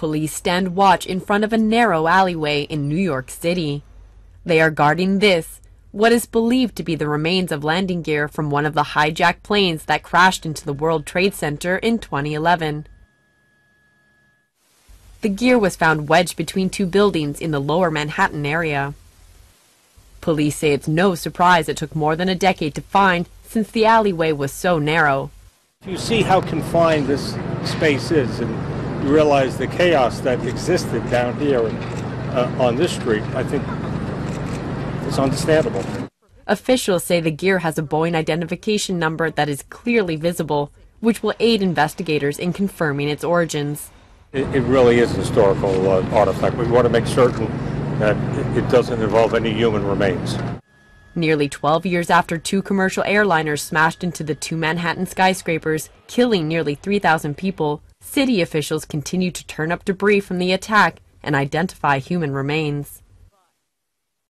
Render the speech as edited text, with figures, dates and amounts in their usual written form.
police stand watch in front of a narrow alleyway in New York City. They are guarding this, what is believed to be the remains of landing gear from one of the hijacked planes that crashed into the World Trade Center in 2011. The gear was found wedged between two buildings in the lower Manhattan area. Police say it's no surprise it took more than a decade to find, since the alleyway was so narrow. You see how confined this space is, and you realize the chaos that existed down here and, on this street. I think it's understandable. Officials say the gear has a Boeing identification number that is clearly visible, which will aid investigators in confirming its origins. It really is a historical artifact. We want to make certain that it doesn't involve any human remains. Nearly 12 years after two commercial airliners smashed into the two Manhattan skyscrapers, killing nearly 3,000 people, city officials continue to turn up debris from the attack and identify human remains.